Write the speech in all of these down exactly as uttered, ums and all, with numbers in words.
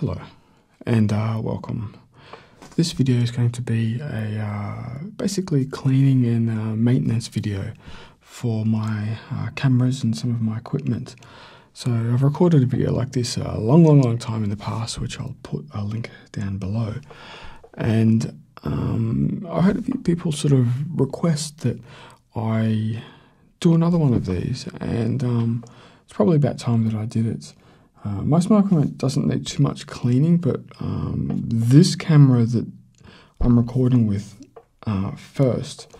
Hello and uh, welcome. This video is going to be a uh, basically cleaning and uh, maintenance video for my uh, cameras and some of my equipment. So I've recorded a video like this a long, long, long time in the past, which I'll put a link down below. And um, I had a few people sort of request that I do another one of these, and um, it's probably about time that I did it. Uh, my smart camera doesn't need too much cleaning, but um, this camera that I'm recording with uh, first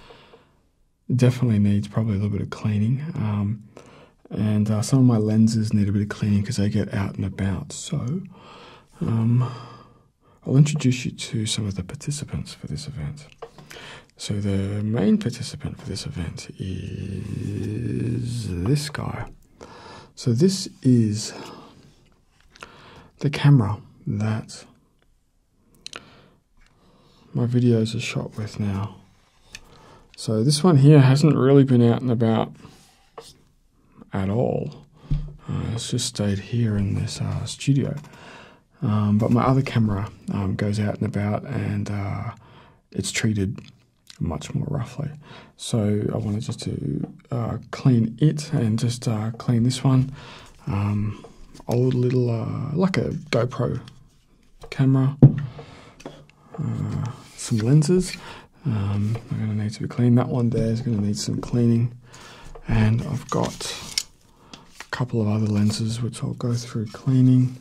definitely needs probably a little bit of cleaning. Um, and uh, some of my lenses need a bit of cleaning because they get out and about. So um, I'll introduce you to some of the participants for this event. So the main participant for this event is this guy. So this is the camera that my videos are shot with now. So this one here hasn't really been out and about at all. Uh, it's just stayed here in this uh, studio. Um, but my other camera um, goes out and about, and uh, it's treated much more roughly. So I wanted just to uh, clean it and just uh, clean this one. Um, Old little, uh, like a GoPro camera, uh, some lenses. Um, I'm going to need to be cleaned. That one there is going to need some cleaning. And I've got a couple of other lenses which I'll go through cleaning.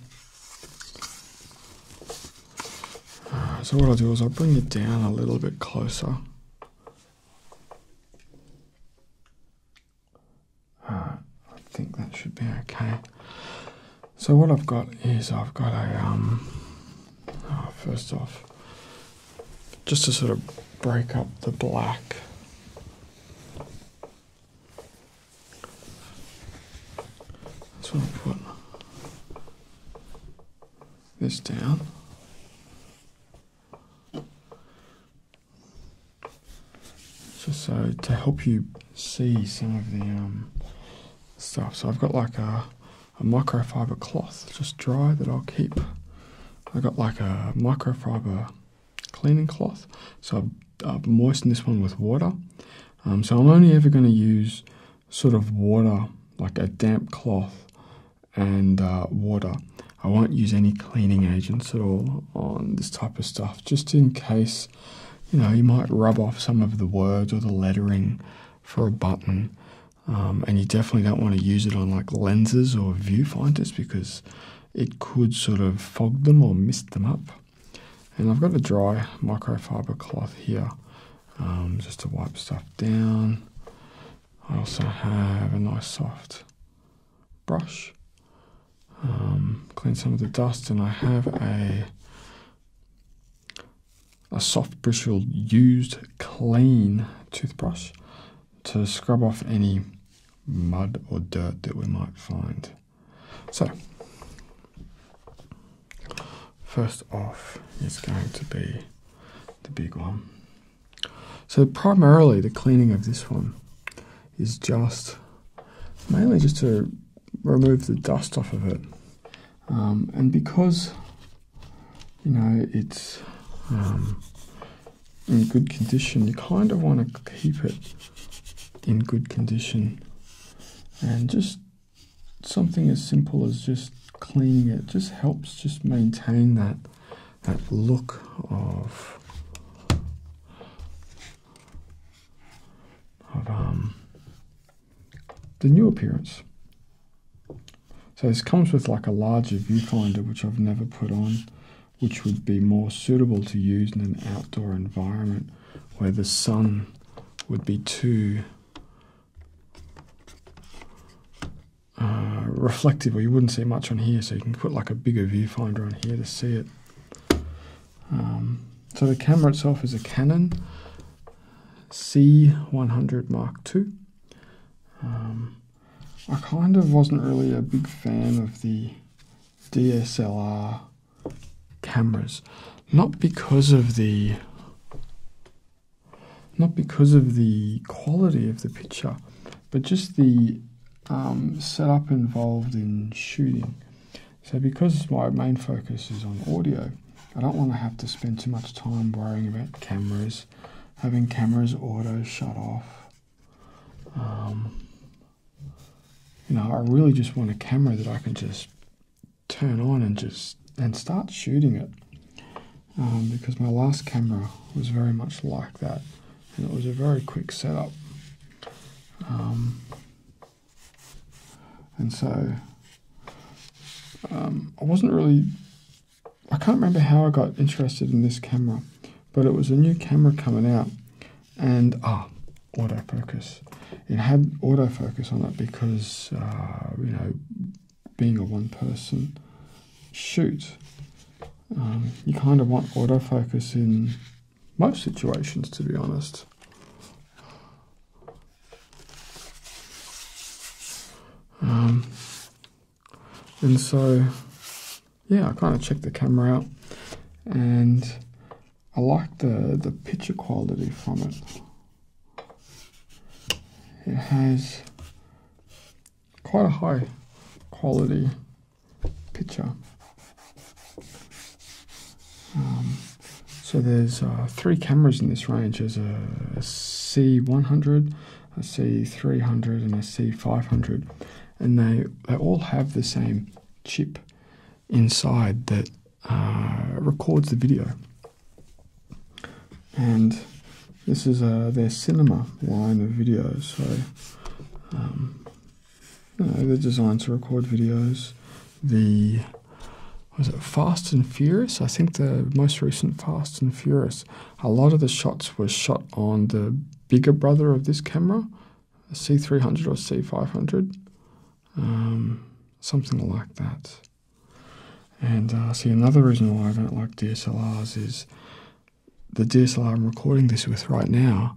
Uh, so what I'll do is I'll bring it down a little bit closer. Uh, I think that should be okay. So what I've got is I've got a, um, oh, first off, just to sort of break up the black. That's what I put this down. Just so to help you see some of the um, stuff. So I've got like a a microfiber cloth, just dry, that I'll keep. I got like a microfiber cleaning cloth, so I've, I've moistened this one with water. Um, so I'm only ever going to use sort of water, like a damp cloth and uh, water. I won't use any cleaning agents at all on this type of stuff, just in case, you know, you might rub off some of the words or the lettering for a button. Um, and you definitely don't want to use it on like lenses or viewfinders because it could sort of fog them or mist them up. And I've got a dry microfiber cloth here um, just to wipe stuff down. I also have a nice soft brush. Um, clean some of the dust, and I have a a soft bristled used clean toothbrush to scrub off any mud or dirt that we might find. So, first off is going to be the big one. So primarily the cleaning of this one is just, mainly just to remove the dust off of it. Um, and because, you know, it's um, in good condition, you kind of want to keep it in good condition, and just something as simple as just cleaning it just helps just maintain that that look of of um the new appearance. So this comes with like a larger viewfinder, which I've never put on, which would be more suitable to use in an outdoor environment where the sun would be too Uh, reflective, or you wouldn't see much on here, so you can put like a bigger viewfinder on here to see it. Um, so the camera itself is a Canon C one hundred Mark two. Um, I kind of wasn't really a big fan of the D S L R cameras, not because of the not because of the quality of the picture, but just the Um, setup involved in shooting. So because my main focus is on audio, I don't want to have to spend too much time worrying about cameras, having cameras auto shut off. Um, you know, I really just want a camera that I can just turn on and just and start shooting it. Um, because my last camera was very much like that, and it was a very quick setup. Um, and so um, I wasn't really, I can't remember how I got interested in this camera, but it was a new camera coming out, and ah, autofocus. It had autofocus on it because, uh, you know, being a one-person shoot, Um, you kind of want autofocus in most situations, to be honest. Um, and so, yeah, I kind of checked the camera out, and I like the, the picture quality from it. It has quite a high quality picture. Um, so there's uh, three cameras in this range. There's a, a C one hundred, a C three hundred, and a C five hundred, and they, they all have the same chip inside that uh, records the video. And this is uh, their cinema line of videos, so um, you know, they're designed to record videos. The Was it Fast and Furious? I think the most recent Fast and Furious, a lot of the shots were shot on the bigger brother of this camera, a C three hundred or C five hundred, um, something like that. And uh, see, another reason why I don't like D S L Rs is the D S L R I'm recording this with right now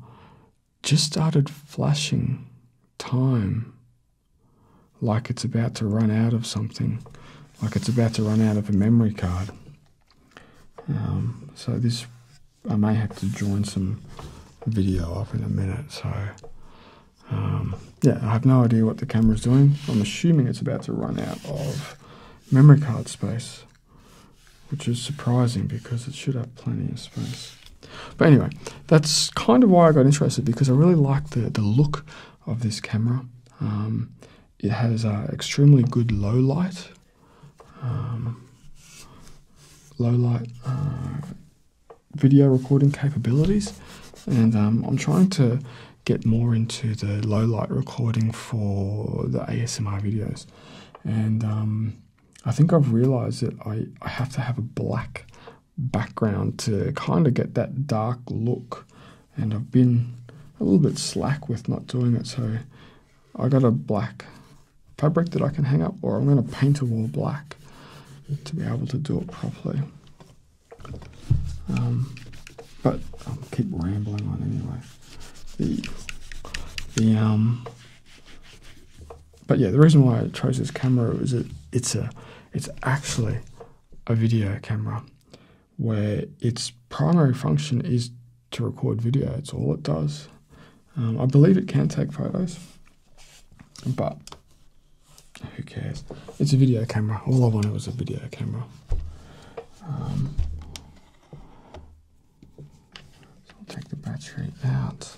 just started flashing time like it's about to run out of something. Like it's about to run out of a memory card. Um, so this, I may have to join some video up in a minute. So um, yeah, I have no idea what the camera's doing. I'm assuming it's about to run out of memory card space, which is surprising because it should have plenty of space. But anyway, that's kind of why I got interested, because I really like the, the look of this camera. Um, it has uh, extremely good low light. Um, low light uh, video recording capabilities, and um, I'm trying to get more into the low light recording for the A S M R videos, and um, I think I've realized that I, I have to have a black background to kind of get that dark look, and I've been a little bit slack with not doing it, so I got a black fabric that I can hang up, or I'm going to paint a wall black to be able to do it properly. Um, but I'll keep rambling on anyway. The, the, um, but yeah, the reason why I chose this camera is that it's a, it's actually a video camera where its primary function is to record video. It's all it does. Um, I believe it can take photos, but who cares? It's a video camera. All I wanted was a video camera. Um, so I'll take the battery out.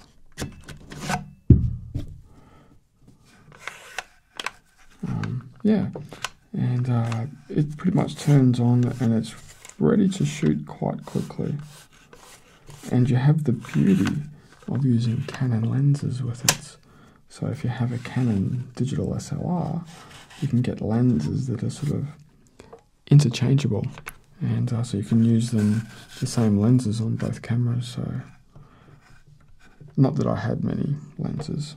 Um, yeah, and uh, it pretty much turns on and it's ready to shoot quite quickly. And you have the beauty of using Canon lenses with it. So if you have a Canon digital S L R, you can get lenses that are sort of interchangeable, and uh, so you can use them, the same lenses on both cameras. So, not that I had many lenses.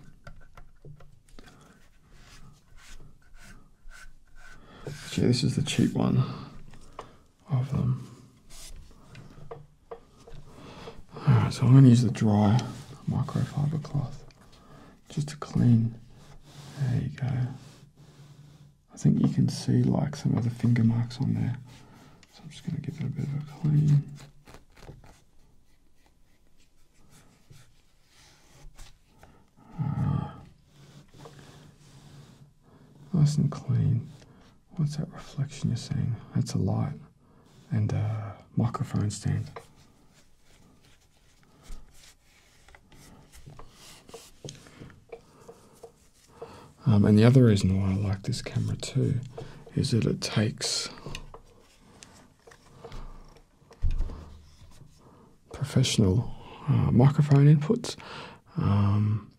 But yeah, this is the cheap one of them. Alright, so I'm going to use the dry microfiber cloth just to clean. There you go. I think you can see like some of the finger marks on there. So I'm just going to give it a bit of a clean. Uh, nice and clean. What's that reflection you're seeing? That's a light and a microphone stand. Um, and the other reason why I like this camera too is that it takes professional uh, microphone inputs, um,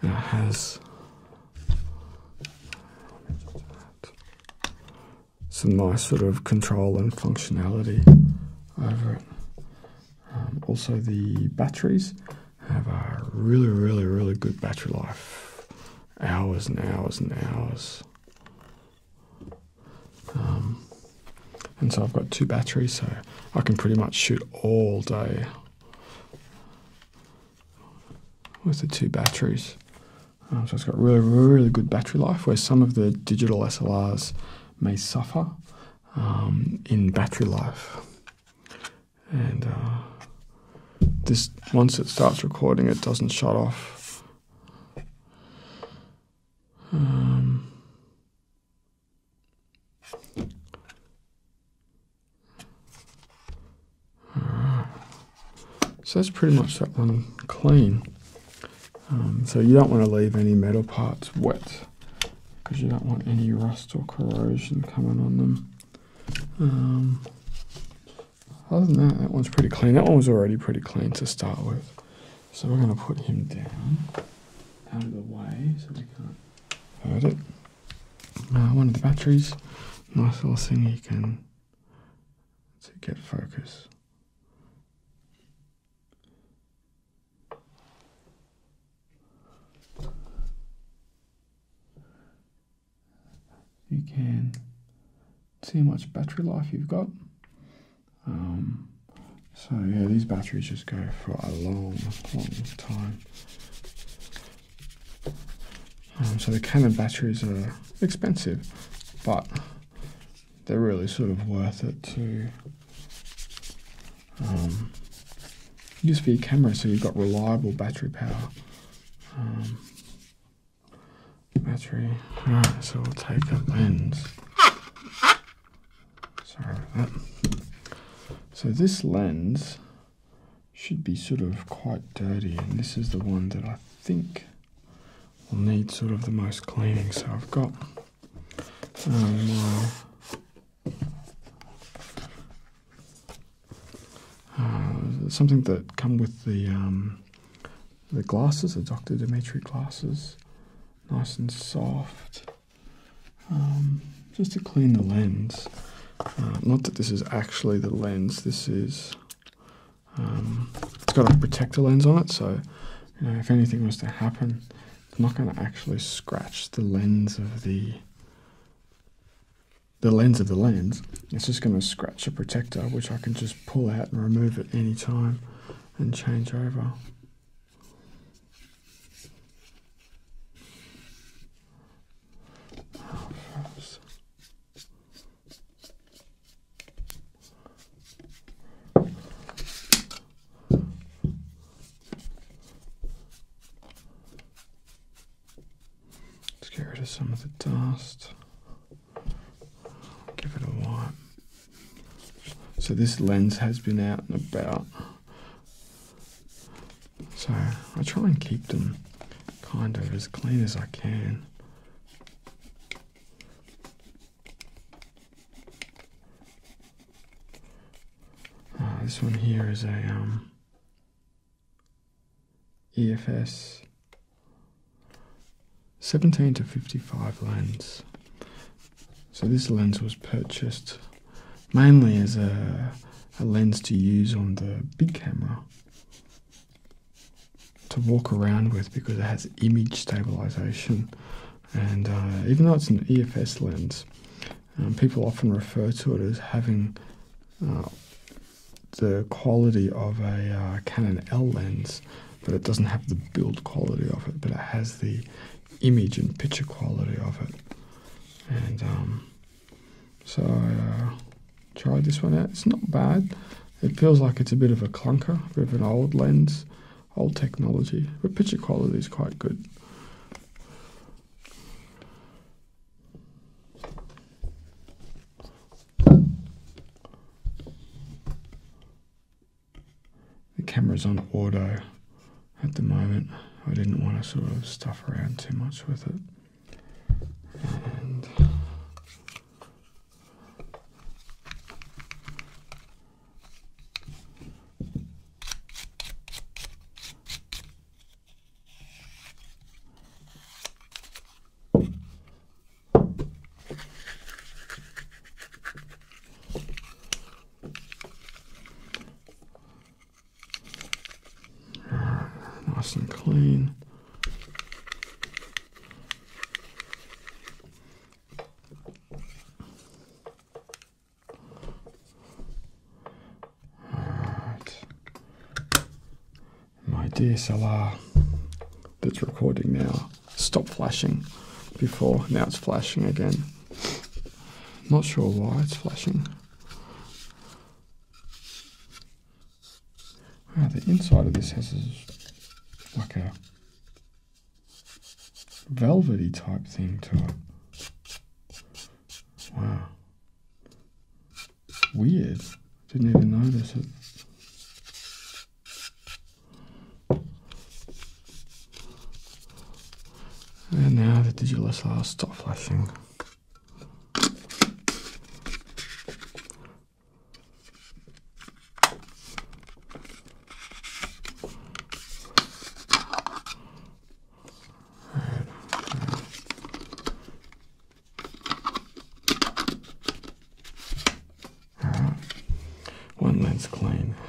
and it has some nice sort of control and functionality over it. Um, also, the batteries have a really, really, really good battery life. Hours and hours and hours. Um, and so I've got two batteries, so I can pretty much shoot all day with the two batteries. Um, so it's got really, really good battery life, where some of the digital S L Rs may suffer um, in battery life, and uh, this, once it starts recording, it doesn't shut off. Um, Alright, so that's pretty much that one clean. Um, so you don't want to leave any metal parts wet, because you don't want any rust or corrosion coming on them. Um, other than that, that one's pretty clean. That one was already pretty clean to start with. So we're going to put him down out of the way so we can't hurt it. Uh, one of the batteries, nice little thing you can to get focus. You can see how much battery life you've got. Um, so yeah, these batteries just go for a long, long time. Um, so the Canon batteries are expensive, but they're really sort of worth it to um, use for your camera, so you've got reliable battery power. Um, Battery. Alright, so we'll take a lens. Sorry about that. So this lens should be sort of quite dirty, and this is the one that I think will need sort of the most cleaning. So I've got um, my uh, something that come with the um, the glasses, the Doctor Dimitri glasses. Nice and soft, um, just to clean the lens. Uh, not that this is actually the lens, this is, um, it's got a protector lens on it, so you know, if anything was to happen, it's not going to actually scratch the lens of the, the lens of the lens. It's just going to scratch a protector, which I can just pull out and remove at any time and change over. Some of the dust, give it a wipe. So this lens has been out and about, so I try and keep them kind of as clean as I can. Uh, this one here is a um, E F S seventeen to fifty-five lens. So this lens was purchased mainly as a, a lens to use on the big camera, to walk around with, because it has image stabilization. And uh, even though it's an E F S lens, um, people often refer to it as having uh, the quality of a uh, Canon L lens, but it doesn't have the build quality of it, but it has the image and picture quality of it. And um, so I uh, tried this one out. It's not bad. It feels like it's a bit of a clunker, a bit of an old lens, old technology, but picture quality is quite good. camera's on auto at the moment. I didn't want to sort of stuff around too much with it. And nice and clean. Alright. My D S L R that's recording now stopped flashing before. Now it's flashing again. Not sure why it's flashing. Wow, the inside of this has a like a velvety type thing to it. Wow. Weird. Didn't even notice it. And now the digital S L R stopped flashing.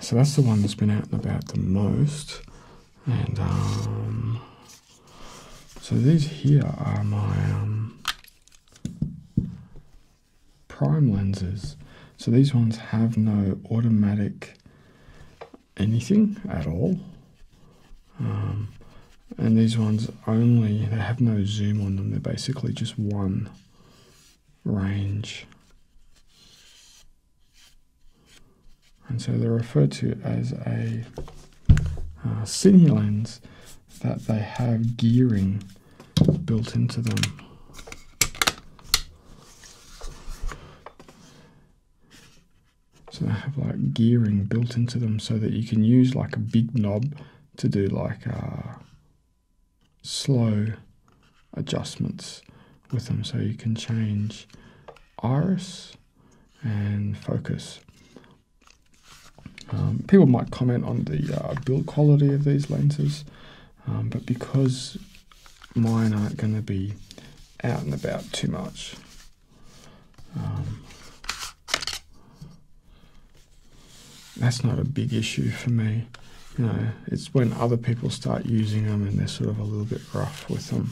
So that's the one that's been out and about the most. And um, so these here are my um, prime lenses. So these ones have no automatic anything at all. Um, and these ones only, they have no zoom on them. They're basically just one range. And so they're referred to as a uh, cine lens, that they have gearing built into them. So they have like gearing built into them so that you can use like a big knob to do like uh, slow adjustments with them. So you can change iris and focus. Um, people might comment on the uh, build quality of these lenses, um, but because mine aren't going to be out and about too much, um, that's not a big issue for me. You know, it's when other people start using them and they're sort of a little bit rough with them.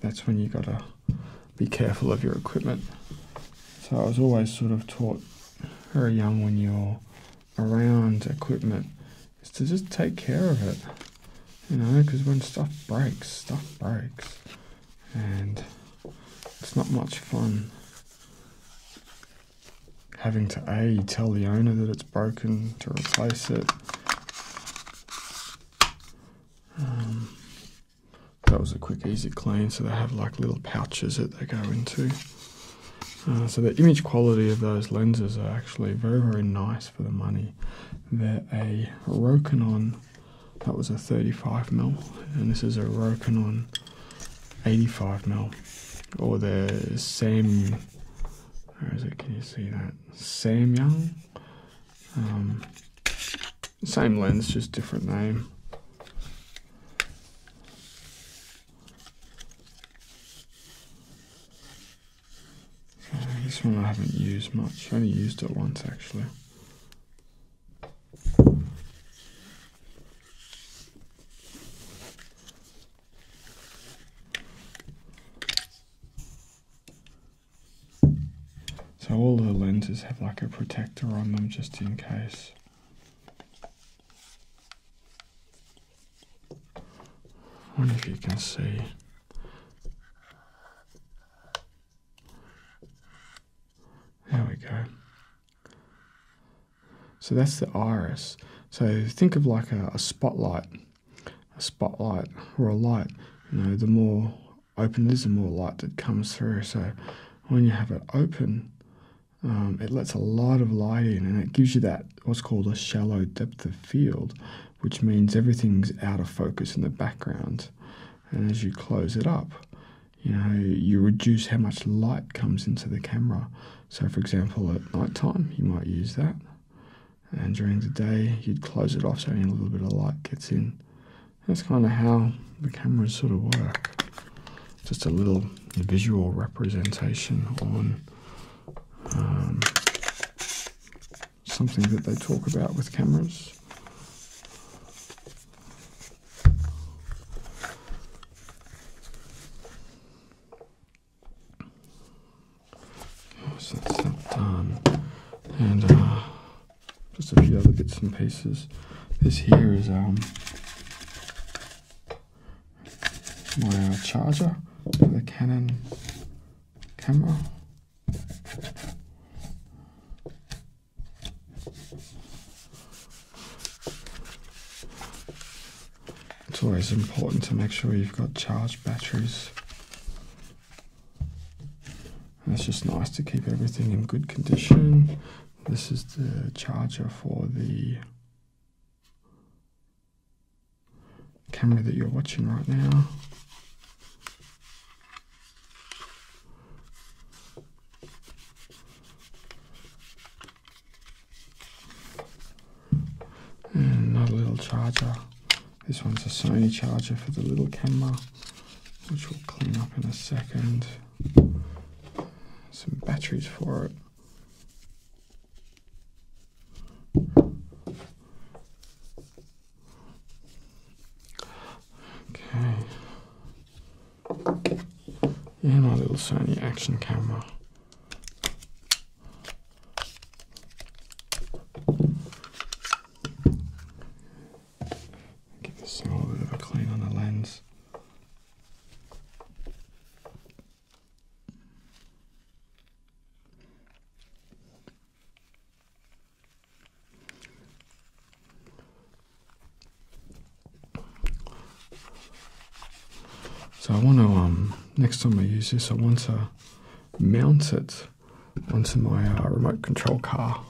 That's when you got to be careful of your equipment. So I was always sort of taught very young when you're around equipment is to just take care of it, you know, because when stuff breaks, stuff breaks, and it's not much fun having to A, tell the owner that it's broken to replace it. Um, that was a quick, easy clean. So they have like little pouches that they go into. Uh, so the image quality of those lenses are actually very, very nice for the money. They're a Rokinon, that was a thirty-five millimeter, and this is a Rokinon eighty-five millimeter, or the Sam, where is it, can you see that? Samyang, um, same lens, just different name. This one I haven't used much. I only used it once actually. So all the lenses have like a protector on them just in case. I wonder if you can see. So that's the iris. So think of like a, a spotlight, a spotlight or a light. You know, the more open it is, the more light that comes through. So when you have it open, Um, it lets a lot of light in, and it gives you that what's called a shallow depth of field, which means everything's out of focus in the background. And as you close it up, you know, you reduce how much light comes into the camera. So for example, at night time, you might use that. And during the day, you'd close it off so only a little bit of light gets in. That's kind of how the cameras sort of work. Just a little visual representation on um, something that they talk about with cameras. So that's that done. And uh, just a few other bits and pieces. This here is um, my uh, charger for the Canon camera. It's always important to make sure you've got charged batteries. And it's just nice to keep everything in good condition. This is the charger for the camera that you're watching right now. And another little charger. This one's a Sony charger for the little camera, which we'll clean up in a second. Some batteries for it. Okay. And my little Sony action camera. Give this thing a little bit of a clean on the lens. So I want to, um, next time I use this, I want to mount it onto my uh, remote control car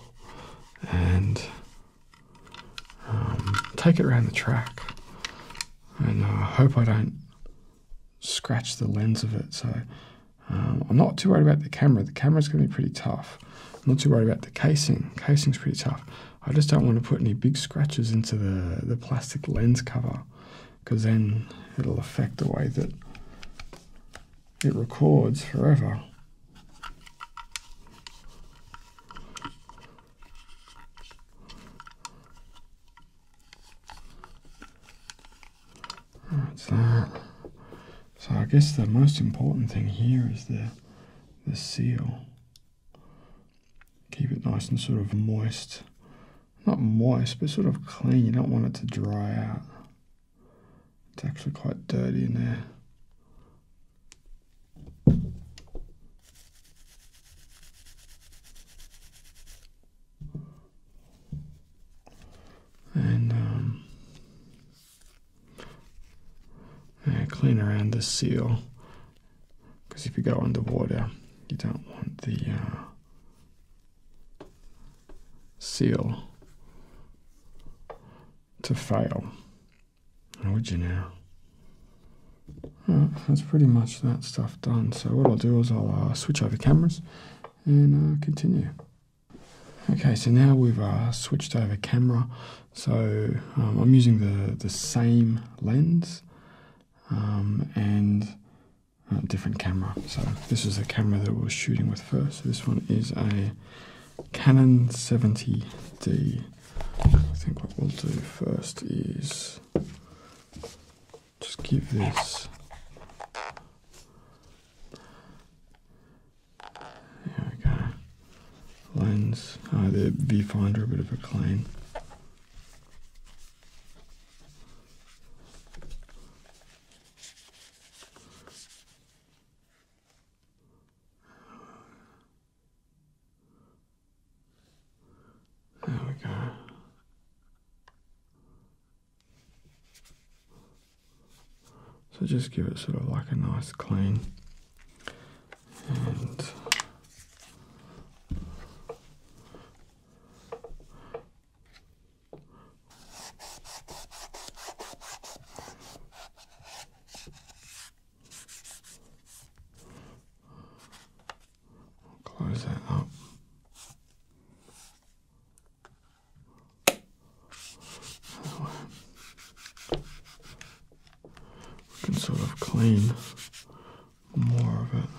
and um, take it around the track. And I uh, hope I don't scratch the lens of it. So um, I'm not too worried about the camera. The camera's going to be pretty tough. I'm not too worried about the casing. Casing's pretty tough. I just don't want to put any big scratches into the, the plastic lens cover, because then it'll affect the way that it records forever. That's that. So I guess the most important thing here is the, the seal. Keep it nice and sort of moist. Not moist, but sort of clean. You don't want it to dry out. It's actually quite dirty in there. And um, yeah, clean around the seal, because if you go underwater, you don't want the uh, seal to fail. Would you now? Alright, that's pretty much that stuff done. So what I'll do is I'll uh, switch over cameras and uh, continue. Okay, so now we've uh, switched over camera. So um, I'm using the, the same lens um, and a different camera. So this is the camera that we were shooting with first. So this one is a Canon seventy D. I think what we'll do first is just give this, there we go, lens, uh, the viewfinder a bit of a clean. There we go. So just give it sort of like a nice clean, and clean more of it.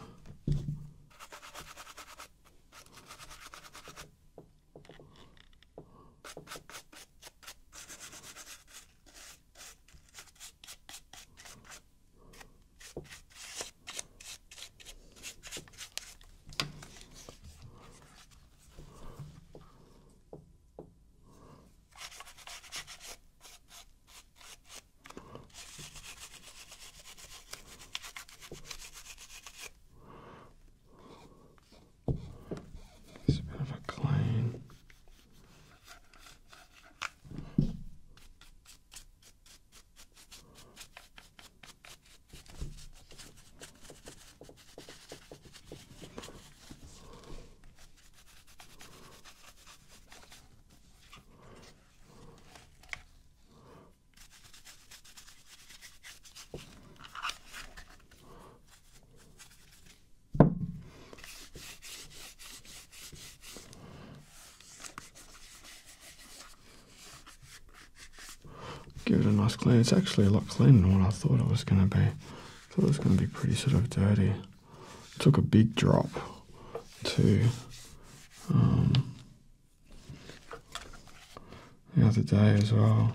Give it a nice clean. It's actually a lot cleaner than what I thought it was going to be. I thought it was going to be pretty sort of dirty. It took a big drop too. Um, the other day as well.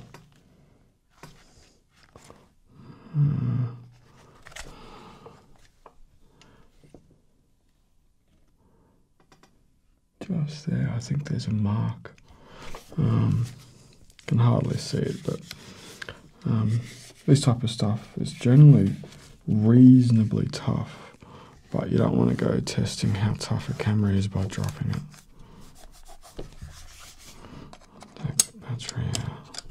Uh, just there, I think there's a mark. Um, can hardly see it, but Um, this type of stuff is generally reasonably tough, but you don't want to go testing how tough a camera is by dropping it. Take the battery out.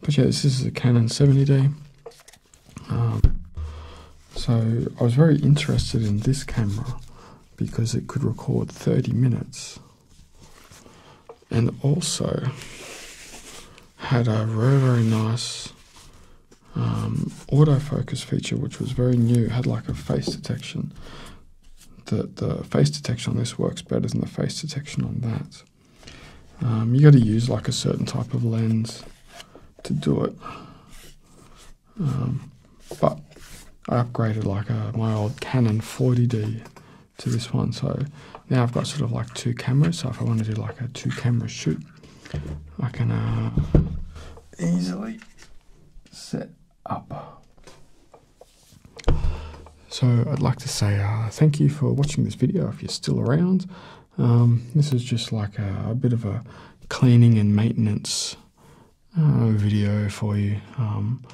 But yeah, this is the Canon seventy D. Um, so I was very interested in this camera because it could record thirty minutes and also had a very, very nice um, autofocus feature, which was very new. It had like a face detection. The, the face detection on this works better than the face detection on that. Um, you got to use like a certain type of lens to do it. Um, but I upgraded like a, my old Canon forty D to this one, so now I've got sort of like two cameras, so if I want to do like a two camera shoot, I can uh, easily set up. So I'd like to say uh, thank you for watching this video if you're still around. Um, this is just like a, a bit of a cleaning and maintenance uh, video for you. Um,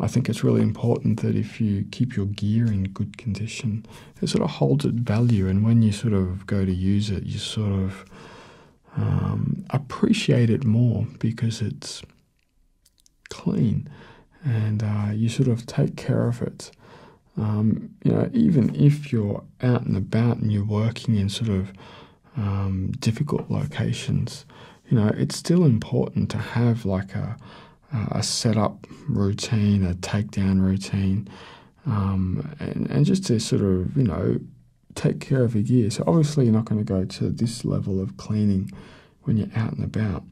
I think it's really important that if you keep your gear in good condition, it sort of holds its value, and when you sort of go to use it, you sort of um, appreciate it more because it's clean, and uh, you sort of take care of it. Um, you know, even if you're out and about and you're working in sort of um, difficult locations, you know, it's still important to have like a Uh, a setup routine, a takedown routine, um, and, and just to sort of, you know, take care of your gear. So obviously you're not going to go to this level of cleaning when you're out and about,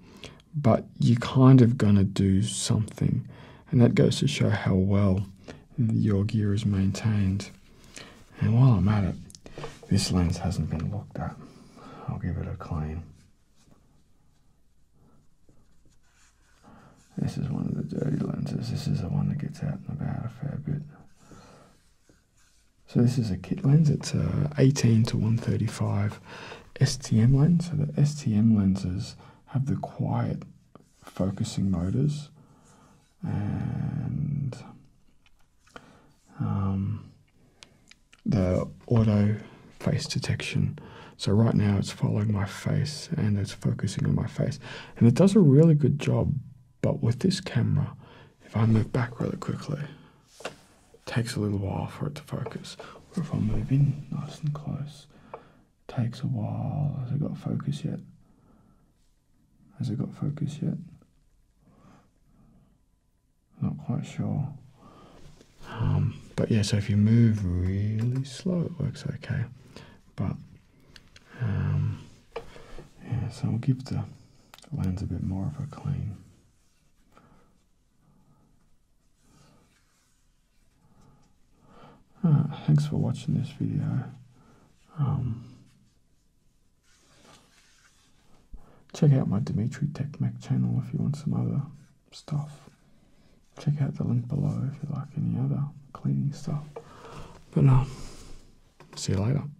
but you're kind of going to do something, and that goes to show how well your gear is maintained. And while I'm at it, this lens hasn't been looked at. I'll give it a clean. This is one of the dirty lenses. This is the one that gets out and about a fair bit. So this is a kit lens. It's a eighteen to one thirty-five S T M lens. So the S T M lenses have the quiet focusing motors, and um, the auto face detection. So right now it's following my face and it's focusing on my face, and it does a really good job. But with this camera, if I move back really quickly, it takes a little while for it to focus. Or if I move in nice and close, it takes a while. Has it got focus yet? Has it got focus yet? Not quite sure. Um, but yeah, so if you move really slow, it works okay. But, um, yeah, so I'll give the Mine's a bit more of a clean. Ah, thanks for watching this video. Um, check out my DmitriTechMech channel if you want some other stuff. Check out the link below if you like any other cleaning stuff. But um, see you later.